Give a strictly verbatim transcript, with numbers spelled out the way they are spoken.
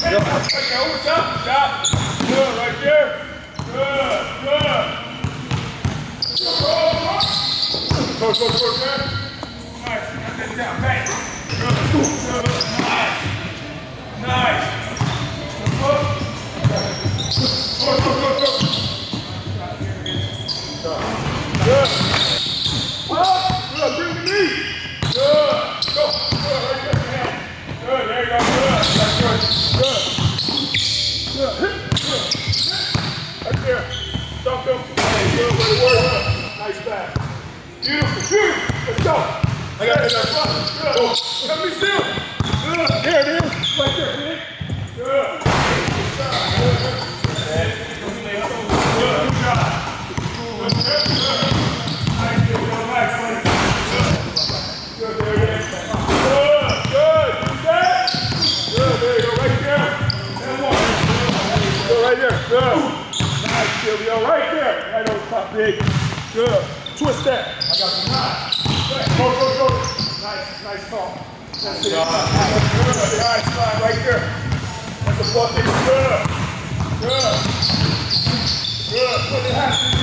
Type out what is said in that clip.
Right there, over top, stop. Good, right there. Good, good. Go, go, go, go, go. Nice, got this down, bang. Good, good, nice. Nice. Go, go, go, go. Good. Good, bring the knee. Good, go, good, right there. Good, there you go, good, that's good. Good. Good. Hit. Good. Hit. Right there. Stop them. Hey, good. Way to work. Nice pass. Beautiful. Beautiful. Let's go. I got it. Good. Go. Help me still. Good. There it is. Right there. Hit. Good. Good. Good. Good. Good. Good. Good. Good. Good. Good. Nice, Silvio. Right there. Right over the top, big. Good. Twist that. I got some nice. Go, go, go. Nice, nice call. That's it. Nice. Good. Nice slide right there. That's a bucket. Good. Good. Good. Put it half.